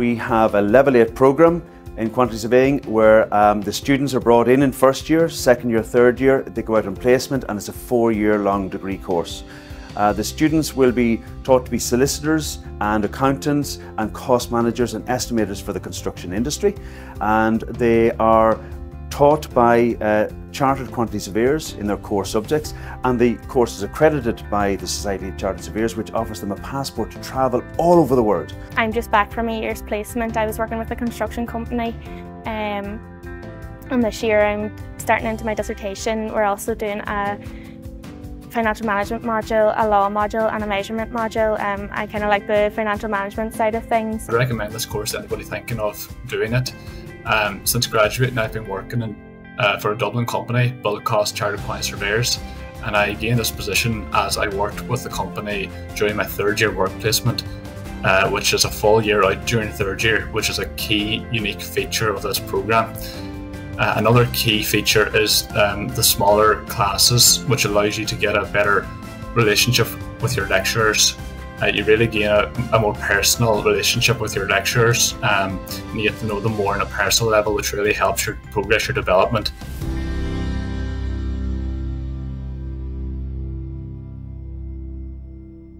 we have a level 8 programme in quantity surveying where the students are brought in first year, second year, third year, they go out on placement, and it's a 4-year long degree course. The students will be taught to be solicitors and accountants and cost managers and estimators for the construction industry, and they are taught by Chartered Quantity Surveyors in their core subjects, and the course is accredited by the Society of Chartered Surveyors, which offers them a passport to travel all over the world. I'm just back from a year's placement. I was working with a construction company and this year I'm starting into my dissertation. We're also doing a financial management module, a law module and a measurement module. I kind of like the financial management side of things. I recommend this course to anybody thinking of doing it. Since graduating, I've been working for a Dublin company, Bullet Cost Chartered Quantity Surveyors, and I gained this position as I worked with the company during my third year work placement, which is a full year out during third year, which is a key unique feature of this programme. Another key feature is the smaller classes, which allows you to get a better relationship with your lecturers. You really gain a more personal relationship with your lecturers, and you get to know them more on a personal level, which really helps your progress, your development.